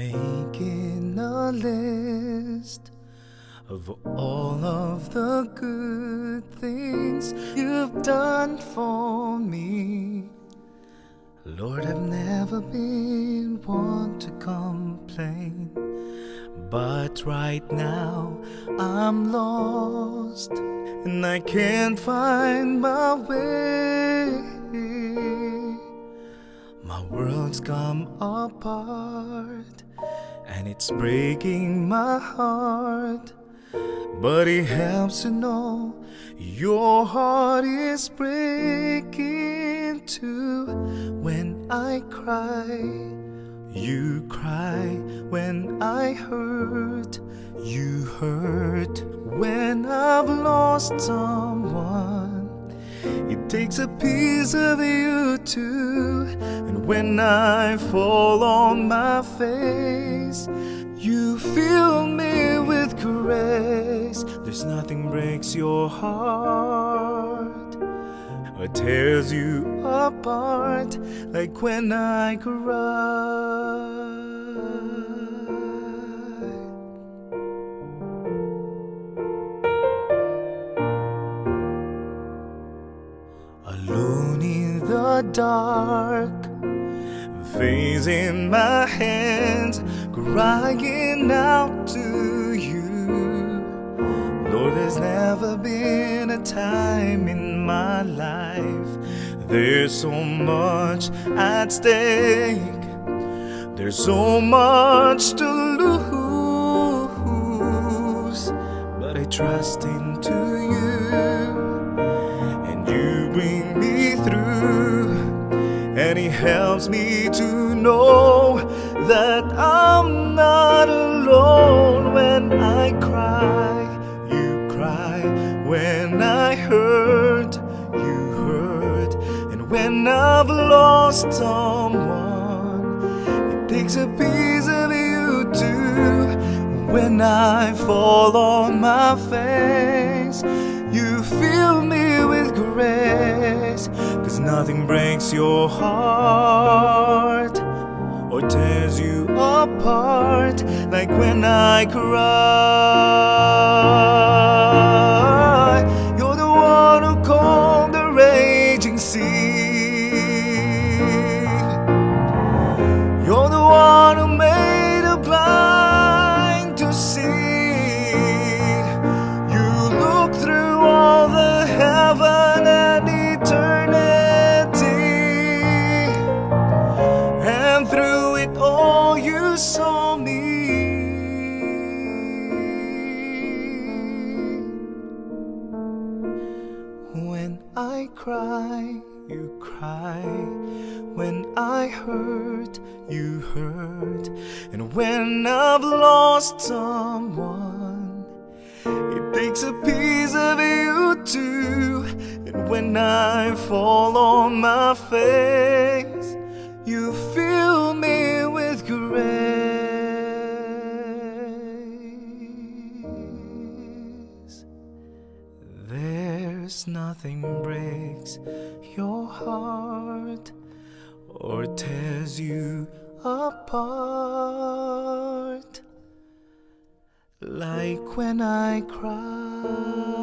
Making a list of all of the good things you've done for me. Lord, I've never been one to complain, but right now I'm lost and I can't find my way. My world's come apart and it's breaking my heart, but it helps to know your heart is breaking too. When I cry, you cry. When I hurt, you hurt. When I've lost someone, it takes a piece of you too. And when I fall on my face, you fill me with grace. There's nothing breaks your heart or tears you apart like when I cry. Alone in the dark, raising my hands, crying out to you. Lord, there's never been a time in my life. There's so much at stake. There's so much to lose, but I trust into you, and you bring me through. And it helps me to know that I'm not alone. When I cry, you cry. When I hurt, you hurt. And when I've lost someone, it takes a piece of you too. When I fall on my face, you fill me with grace. Cause nothing breaks your heart or tears you apart like when I cry. You're the one who calmed the raging sea. You're the one who made a blind to see. Heaven and eternity, and through it all you saw me. When I cry, you cry. When I hurt, you hurt. And when I've lost someone, it takes a piece of you too. And when I fall on my face, you fill me with grace. There's nothing breaks your heart or tears you apart like when I cry.